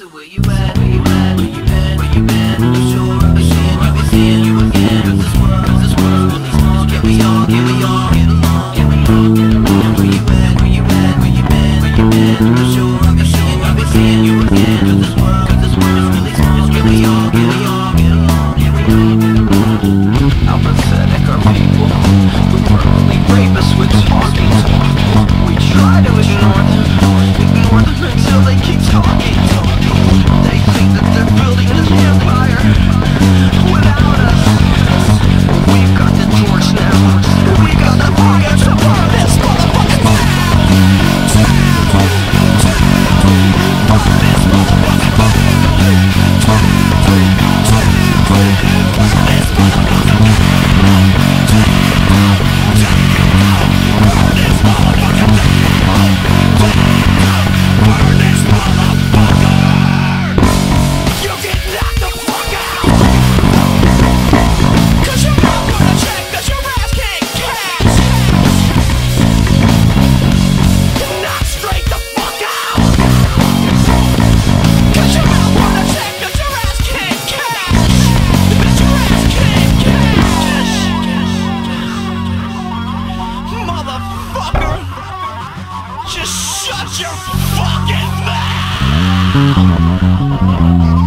So where you at? Where you at? Where you been? Where you been? I'm sure I've been seeing you, been seeing you again. Cause this world, will these walls get me all, get me all, get along, get me all, get along. Where you at? Where you at? Where you been? Where you been? I'm sure I've been seeing you, been seeing you again. Cause this world, will these walls get me all, get me all, get along, get me all. I'm pathetic, our people. The worldly rapists with talking, we try to ignore them, ignore them until they keep talking. Just shut your fucking mouth!